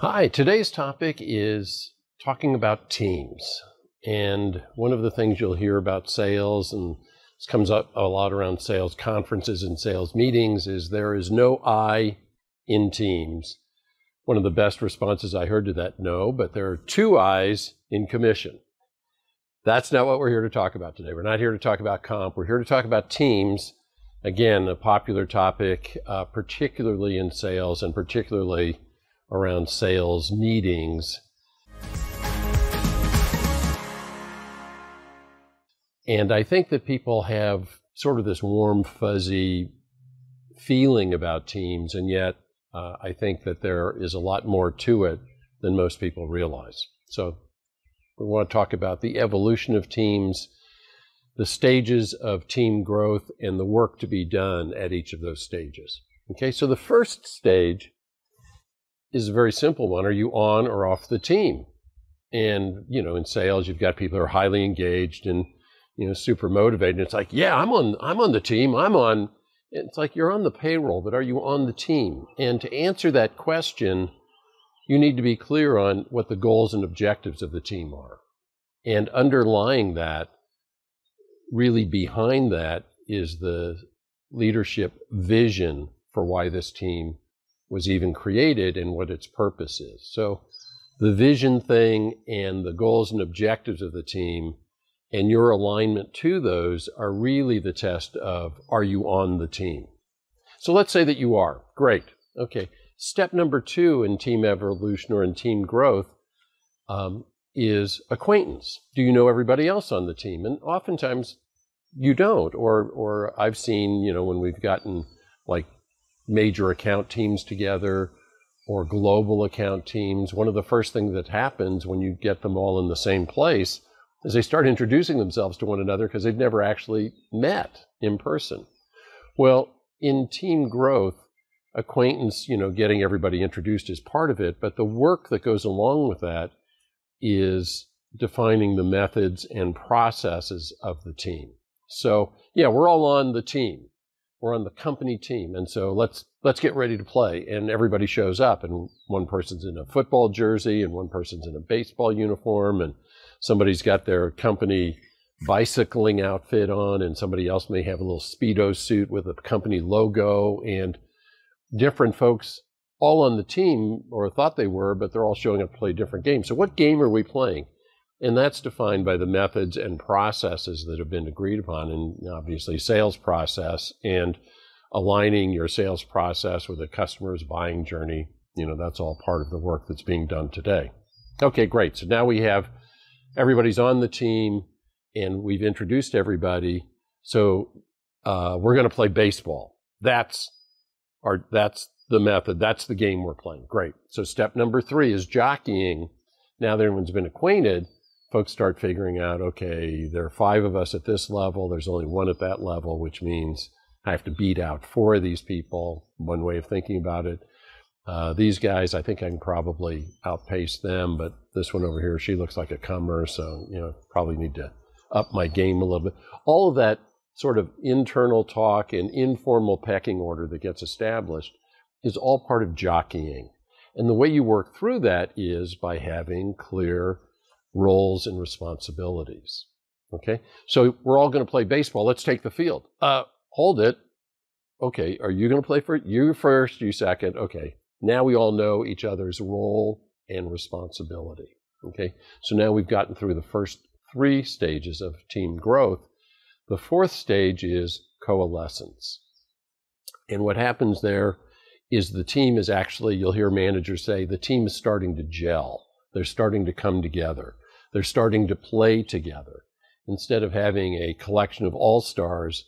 Hi, today's topic is talking about teams. And one of the things you'll hear about sales, and this comes up a lot around sales conferences and sales meetings, is there is no I in teams. One of the best responses I heard to that, no, but there are two I's in commission. That's not what we're here to talk about today. We're not here to talk about comp. We're here to talk about teams. Again, a popular topic, particularly in sales and particularly around sales meetings. And I think that people have sort of this warm, fuzzy feeling about teams, and yet I think that there is a lot more to it than most people realize. So we want to talk about the evolution of teams, the stages of team growth, and the work to be done at each of those stages. Okay, so the first stage is a very simple one. Are you on or off the team? And, you know, in sales, you've got people who are highly engaged and, you know, super motivated. And it's like, yeah, I'm on the team. I'm on. It's like you're on the payroll, but are you on the team? And to answer that question, you need to be clear on what the goals and objectives of the team are. And underlying that, really behind that, is the leadership vision for why this team was even created and what its purpose is. So the vision thing and the goals and objectives of the team and your alignment to those are really the test of, are you on the team? So let's say that you are. Great. Okay. Step number two in team evolution or in team growth is acquaintance. Do you know everybody else on the team? And oftentimes you don't, or I've seen, you know, when we've gotten like major account teams together or global account teams, one of the first things that happens when you get them all in the same place is they start introducing themselves to one another because they've never actually met in person. Well, in team growth, acquaintance, you know, getting everybody introduced is part of it, but the work that goes along with that is defining the methods and processes of the team. So, yeah, we're all on the team. We're on the company team, and so let's get ready to play. And everybody shows up, and one person's in a football jersey, and one person's in a baseball uniform, and somebody's got their company bicycling outfit on, and somebody else may have a little Speedo suit with a company logo, and different folks all on the team, or thought they were, but they're all showing up to play different games. So what game are we playing? And that's defined by the methods and processes that have been agreed upon, and obviously sales process and aligning your sales process with the customer's buying journey. You know, that's all part of the work that's being done today. Okay, great. So now we have everybody's on the team and we've introduced everybody. So we're going to play baseball. That's the method. That's the game we're playing. Great. So step number three is jockeying. Now that everyone's been acquainted, folks start figuring out, okay, there are five of us at this level, there's only one at that level, which means I have to beat out four of these people. One way of thinking about it. These guys, I think I can probably outpace them, but this one over here, she looks like a comer, so, you know, probably need to up my game a little bit. All of that sort of internal talk and informal pecking order that gets established is all part of jockeying. And the way you work through that is by having clear roles and responsibilities. Okay, so we're all going to play baseball. Let's take the field. Hold it. Okay, are you going to play for it? You first, you second. Okay, now we all know each other's role and responsibility. Okay, so now we've gotten through the first three stages of team growth. The fourth stage is coalescence. And what happens there is the team is actually, you'll hear managers say, the team is starting to gel. They're starting to come together. They're starting to play together. Instead of having a collection of all-stars,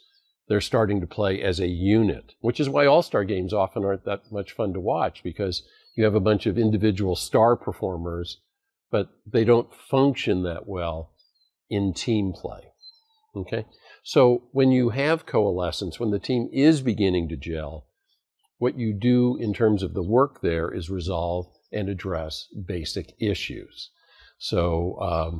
they're starting to play as a unit, which is why all-star games often aren't that much fun to watch, because you have a bunch of individual star performers, but they don't function that well in team play. Okay? So when you have coalescence, when the team is beginning to gel, what you do in terms of the work there is resolve and address basic issues. So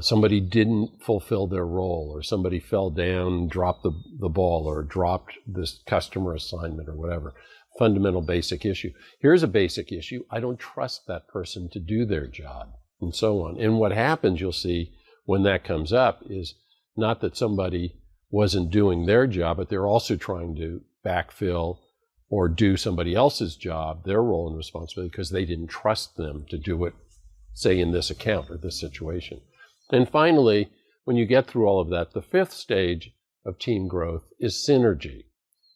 somebody didn't fulfill their role, or somebody fell down, dropped the ball, or dropped this customer assignment or whatever. fundamental basic issue. Here's a basic issue. I don't trust that person to do their job, and so on. And what happens, you'll see, when that comes up is not that somebody wasn't doing their job, but they're also trying to backfill or do somebody else's job, their role and responsibility, because they didn't trust them to do it, say, in this account or this situation. And finally, when you get through all of that, the fifth stage of team growth is synergy.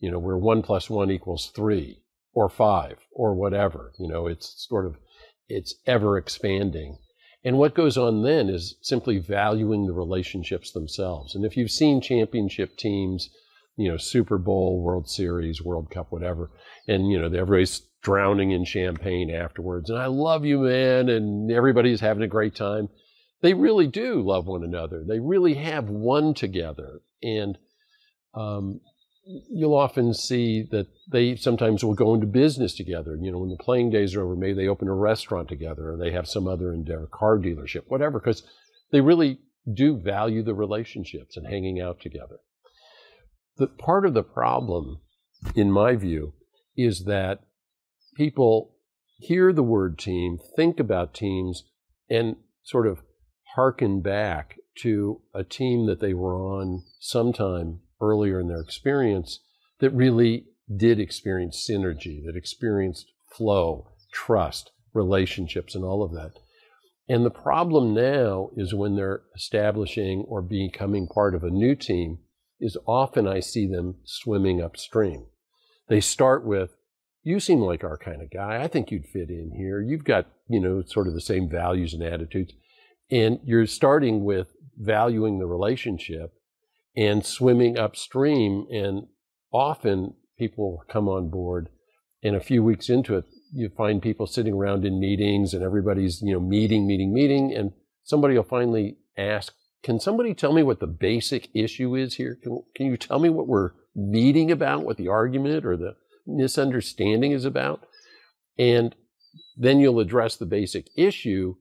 You know, where 1 + 1 = 3 or 5 or whatever. You know, it's sort of, it's ever expanding. And what goes on then is simply valuing the relationships themselves. And if you've seen championship teams, you know, Super Bowl, World Series, World Cup, whatever, and, you know, everybody's drowning in champagne afterwards, and I love you, man, and everybody's having a great time. They really do love one another. They really have won together. And you'll often see that they sometimes will go into business together. You know, when the playing days are over, maybe they open a restaurant together, or they have some other endeavor, car dealership, whatever, because they really do value the relationships and hanging out together. The part of the problem, in my view, is that people hear the word team, think about teams, and sort of harken back to a team that they were on sometime earlier in their experience that really did experience synergy, that experienced flow, trust, relationships, and all of that. And the problem now is when they're establishing or becoming part of a new team is often I see them swimming upstream. They start with, you seem like our kind of guy. I think you'd fit in here. You've got, you know, sort of the same values and attitudes. And you're starting with valuing the relationship and swimming upstream. And often people come on board, and a few weeks into it, you find people sitting around in meetings and everybody's, you know, meeting. And somebody will finally ask, can somebody tell me what the basic issue is here? Can you tell me what we're meeting about, what the argument or the misunderstanding is about? And then you'll address the basic issue.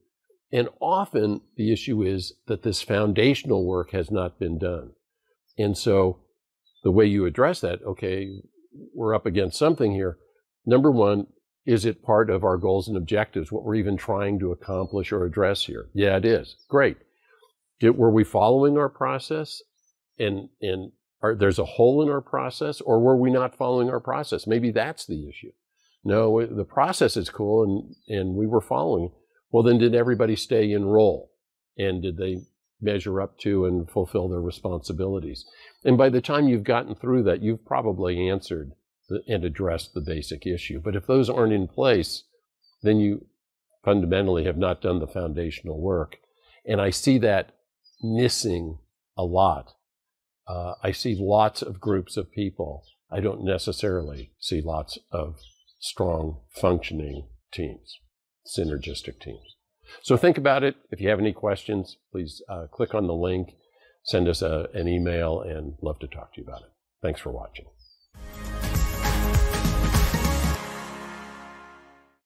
And often the issue is that this foundational work has not been done. And so the way you address that, okay, we're up against something here. Number one, is it part of our goals and objectives, what we're even trying to accomplish or address here? Yeah, it is. Great. Were we following our process? And there's a hole in our process, or were we not following our process? Maybe that's the issue. No, the process is cool, and we were following it. Well, then did everybody stay in role? And did they measure up to and fulfill their responsibilities? And by the time you've gotten through that, you've probably answered and addressed the basic issue. But if those aren't in place, then you fundamentally have not done the foundational work. And I see that missing a lot. I see lots of groups of people. I don't necessarily see lots of strong functioning teams. Synergistic teams. So think about it. If you have any questions, please click on the link, send us an email, and love to talk to you about it. Thanks for watching.